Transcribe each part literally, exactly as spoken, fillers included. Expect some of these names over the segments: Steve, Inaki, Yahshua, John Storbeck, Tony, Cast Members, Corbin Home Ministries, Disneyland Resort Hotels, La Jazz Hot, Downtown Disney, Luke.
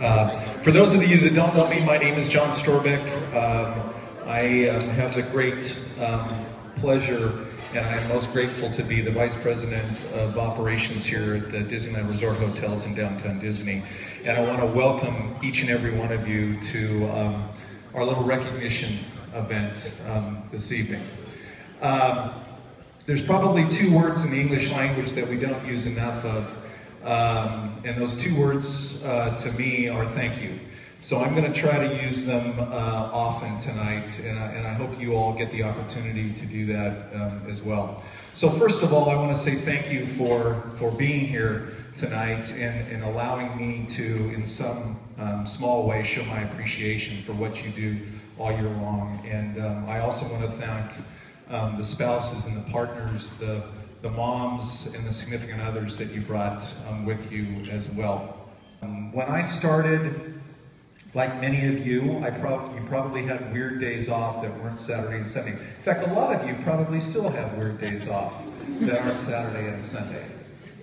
Uh, for those of you that don't know me, my name is John Storbeck. Um, I um, have the great um, pleasure, and I'm most grateful to be the Vice President of Operations here at the Disneyland Resort Hotels in Downtown Disney. And I want to welcome each and every one of you to um, our little recognition event um, this evening. Um, there's probably two words in the English language that we don't use enough of, um, and those two words uh, to me are thank you. So I'm going to try to use them uh, often tonight, and I, and I hope you all get the opportunity to do that um, as well. So first of all, I want to say thank you for, for being here tonight and, and allowing me to, in some um, small way, show my appreciation for what you do all year long. And um, I also want to thank um, the spouses and the partners, the, the moms, and the significant others that you brought um, with you as well. Um, when I started, like many of you, I prob you probably had weird days off that weren't Saturday and Sunday. In fact, a lot of you probably still have weird days off that aren't Saturday and Sunday.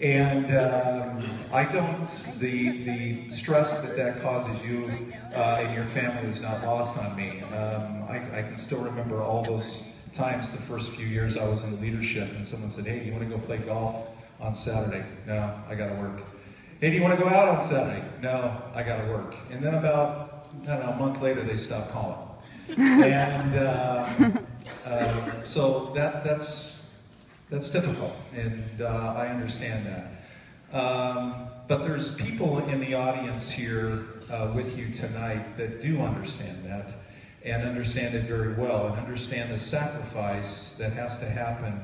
And um, I don't, the, the stress that that causes you uh, and your family is not lost on me. Um, I, I can still remember all those times the first few years I was in leadership and someone said, hey, you want to go play golf on Saturday? No, I got to work. Hey, do you want to go out on Saturday? No, I got to work. And then about, I don't know, a month later, they stopped calling. And um, uh, so that that's that's difficult, and uh, I understand that. Um, but there's people in the audience here uh, with you tonight that do understand that, and understand it very well, and understand the sacrifice that has to happen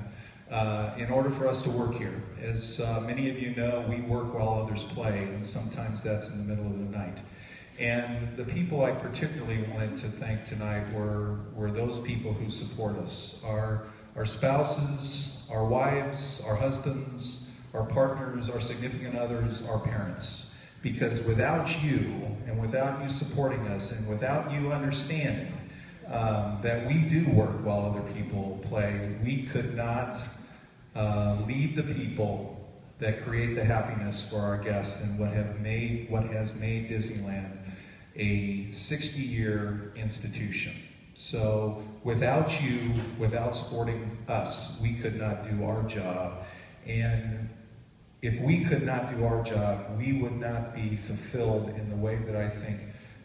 Uh, in order for us to work here. As uh, many of you know, we work while others play, and sometimes that's in the middle of the night. And the people I particularly wanted to thank tonight were, were those people who support us. Our, our spouses, our wives, our husbands, our partners, our significant others, our parents. Because without you, and without you supporting us, and without you understanding um, that we do work while other people play, we could not Uh, lead the people that create the happiness for our guests, and what have made what has made Disneyland a sixty-year institution. So without you, without supporting us, we could not do our job. And if we could not do our job, we would not be fulfilled in the way that I think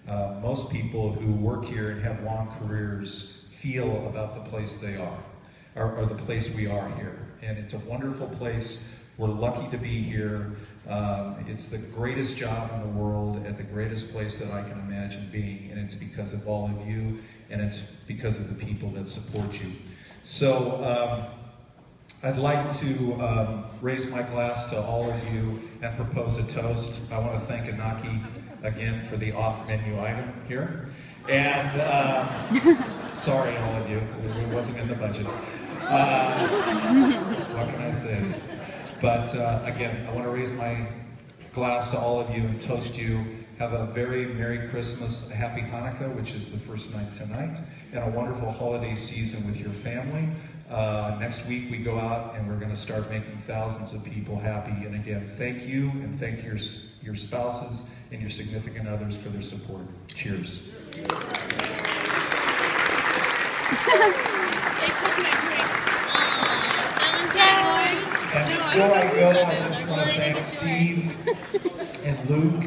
uh, most people who work here and have long careers feel about the place they are, or, or the place we are here. And it's a wonderful place. We're lucky to be here. Um, it's the greatest job in the world at the greatest place that I can imagine being, and it's because of all of you, and it's because of the people that support you. So um, I'd like to um, raise my glass to all of you and propose a toast. I want to thank Inaki again for the off-menu item here. And uh, sorry, all of you, it wasn't in the budget. Uh, what can I say? But uh, again, I want to raise my glass to all of you and toast you. Have a very Merry Christmas, a Happy Hanukkah, which is the first night tonight, and a wonderful holiday season with your family. Uh, next week we go out and we're going to start making thousands of people happy. And again, thank you, and thank your, your spouses and your significant others for their support. Cheers. And before I go, I just want to thank Steve and Luke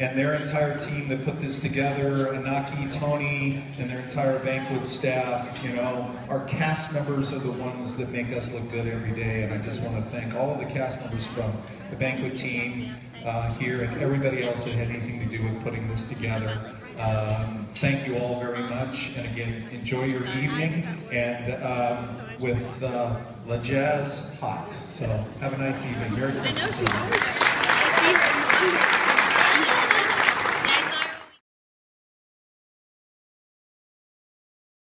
and their entire team that put this together, Inaki, Tony, and their entire banquet staff. You know, our cast members are the ones that make us look good every day, and I just want to thank all of the cast members from the banquet team uh, here and everybody else that had anything to do with putting this together. Um, thank you all very much, and again, enjoy your evening, and um, with uh, La Jazz Hot. So have a nice evening. Merry Christmas.